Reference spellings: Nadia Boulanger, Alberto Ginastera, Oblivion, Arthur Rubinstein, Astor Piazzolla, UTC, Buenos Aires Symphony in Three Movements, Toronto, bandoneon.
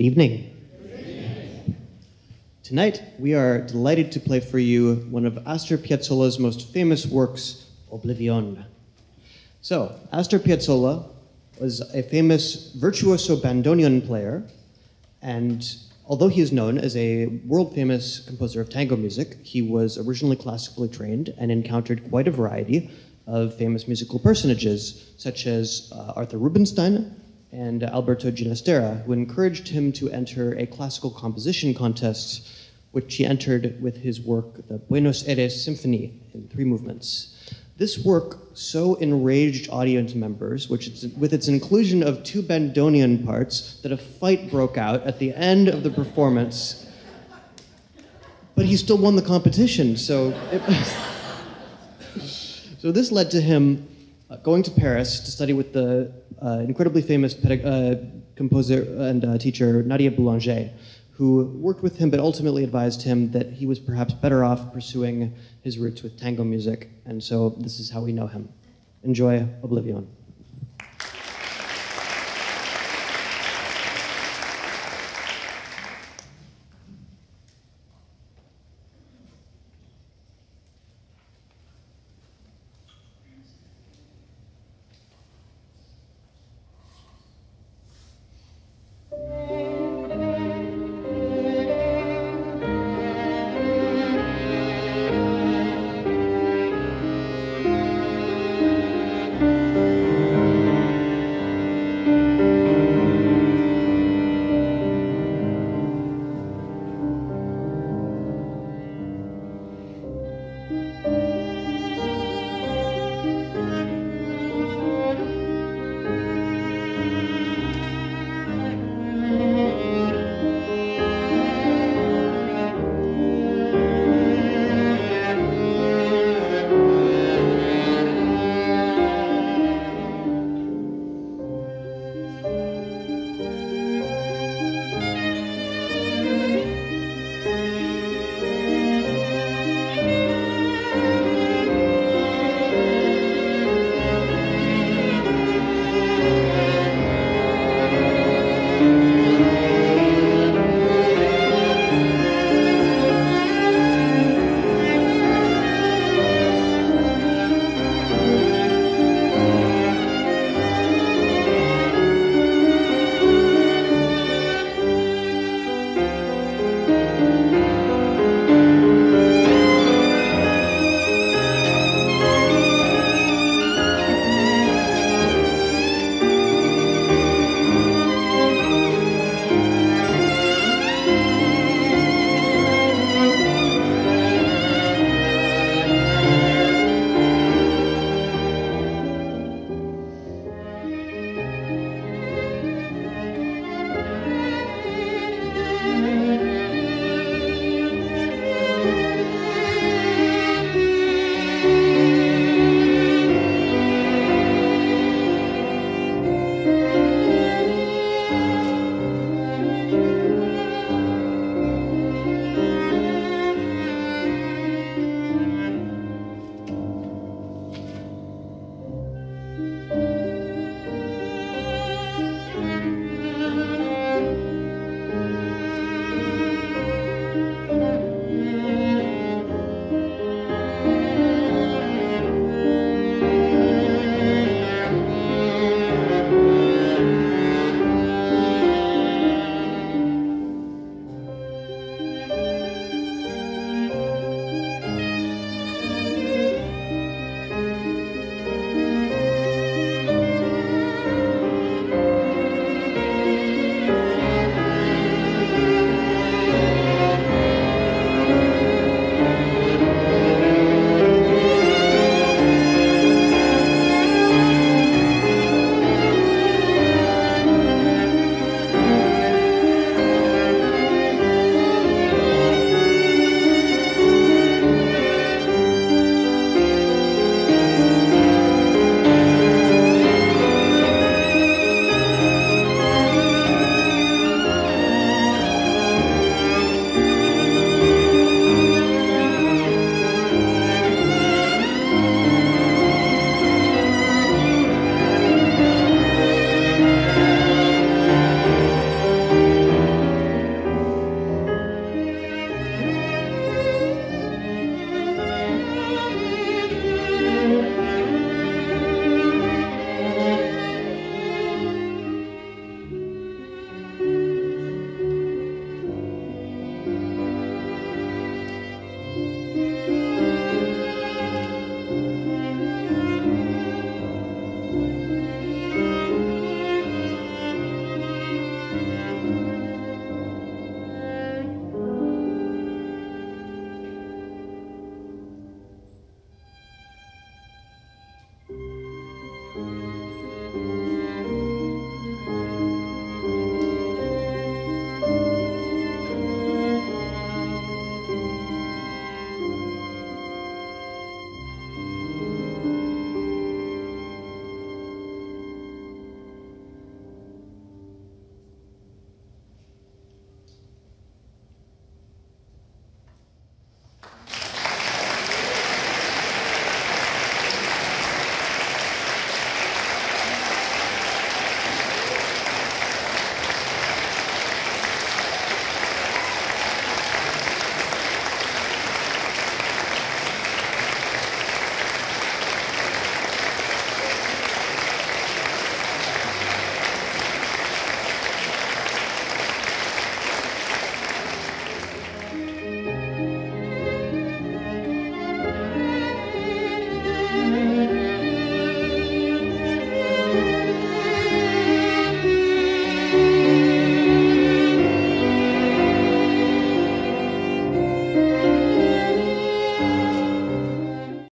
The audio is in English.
Good evening. Good evening. Tonight, we are delighted to play for you one of Astor Piazzolla's most famous works, Oblivion. So, Astor Piazzolla was a famous virtuoso bandoneon player, and although he is known as a world-famous composer of tango music, he was originally classically trained and encountered quite a variety of famous musical personages, such as Arthur Rubinstein and Alberto Ginastera, who encouraged him to enter a classical composition contest, which he entered with his work, the Buenos Aires Symphony in Three Movements. This work so enraged audience members, with its inclusion of two bandoneon parts, that a fight broke out at the end of the performance. But he still won the competition, so this led to him going to Paris to study with the incredibly famous composer and teacher Nadia Boulanger, who worked with him but ultimately advised him that he was perhaps better off pursuing his roots with tango music, and so this is how we know him. Enjoy Oblivion.